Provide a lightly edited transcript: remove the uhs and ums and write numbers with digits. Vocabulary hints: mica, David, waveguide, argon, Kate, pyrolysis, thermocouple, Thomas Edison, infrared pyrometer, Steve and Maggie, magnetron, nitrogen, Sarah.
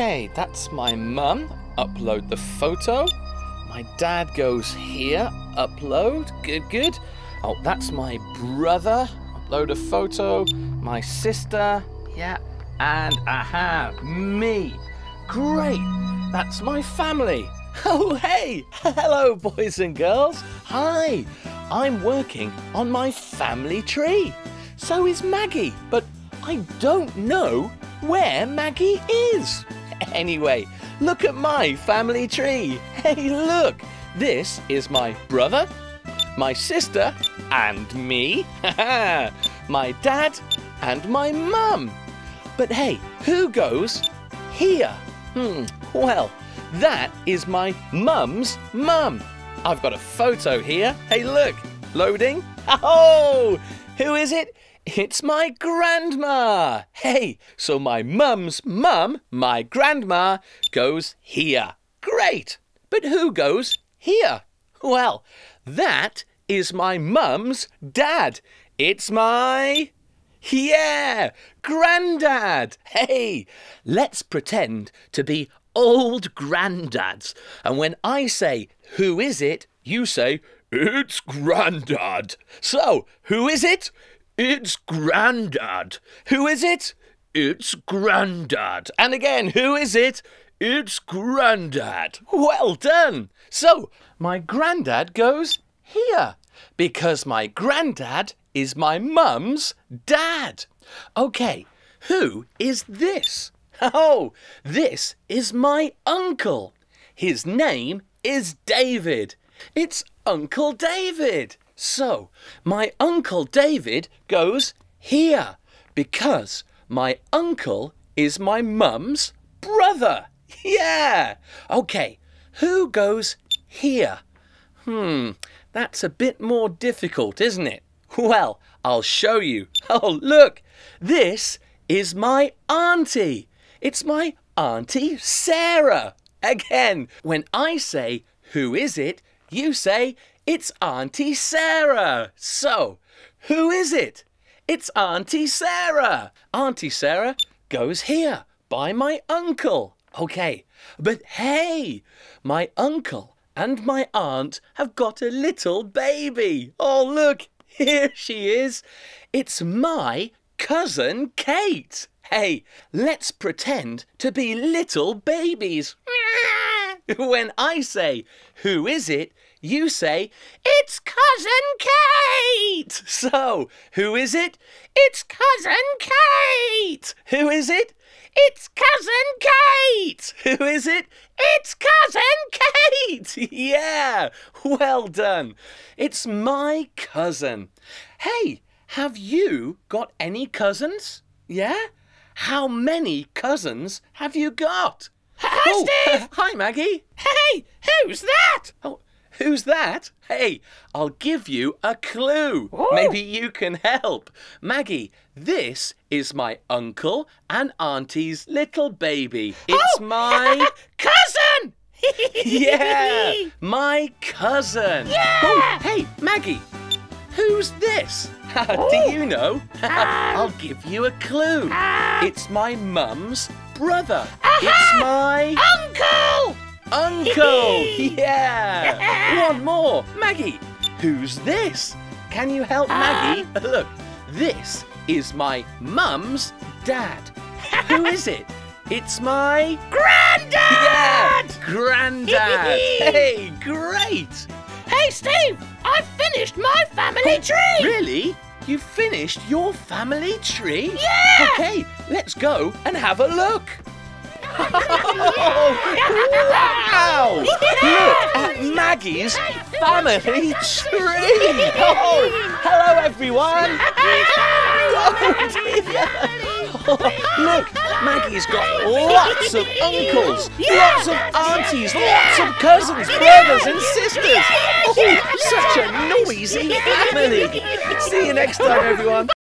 Okay, that's my mum. Upload the photo. My dad goes here. Upload. Good, good. Oh, that's my brother. Upload a photo. My sister. Yeah. And aha, me. Great. That's my family. Oh, hey. Hello, boys and girls. Hi. I'm working on my family tree. So is Maggie, but I don't know where Maggie is. Anyway, look at my family tree. Hey, look. This is my brother, my sister, and me. My dad and my mum. But hey, who goes here? Well, that is my mum's mum. I've got a photo here. Hey, look. Loading. Oh, who is it? It's my grandma. Hey, so my mum's mum, my grandma, goes here. Great. But who goes here? Well, that is my mum's dad. It's my... yeah, granddad. Hey, let's pretend to be old granddads. And when I say, who is it? You say, it's granddad. So, who is it? It's granddad. Who is it? It's granddad. And again, who is it? It's granddad. Well done. So, my granddad goes here because my granddad is my mum's dad. Okay, who is this? Oh, this is my uncle. His name is David. It's Uncle David. So, my Uncle David goes here because my uncle is my mum's brother. Yeah. Okay, who goes here? That's a bit more difficult, isn't it? Well, I'll show you. Oh, look. This is my auntie. It's my Auntie Sarah. Again, when I say, who is it? You say, it's Auntie Sarah. So, who is it? It's Auntie Sarah. Auntie Sarah goes here by my uncle. Okay, but hey, my uncle and my aunt have got a little baby. Oh, look, here she is. It's my cousin Kate. Hey, let's pretend to be little babies. When I say, who is it? You say, it's Cousin Kate. So, who is it? It's Cousin Kate. Who is it? It's Cousin Kate. Who is it? It's Cousin Kate. Yeah, well done. It's my cousin. Hey, have you got any cousins? Yeah? How many cousins have you got? Hi, Steve. Hi, Maggie. Hey, who's that? Oh, who's that? Hey, I'll give you a clue. Ooh. Maybe you can help. Maggie, this is my uncle and auntie's little baby. It's my... cousin! Yeah, my cousin. Yeah! Oh, hey, Maggie, who's this? Do you know? I'll give you a clue. It's my mum's brother. It's my... uncle! Uncle! Yeah! One more. Maggie, who's this? Can you help Maggie? Look, this is my mum's dad. Who is it? It's my... granddad! Yeah, granddad. Hey, great! Hey, Steve, I've finished my family tree! Really? You've finished your family tree? Yeah! Okay, let's go and have a look. Wow! Look at Maggie's family tree! Oh, hello, everyone! Oh, look, Maggie's got lots of uncles, lots of aunties, lots of cousins, brothers and sisters. Oh, such a noisy family. See you next time, everyone.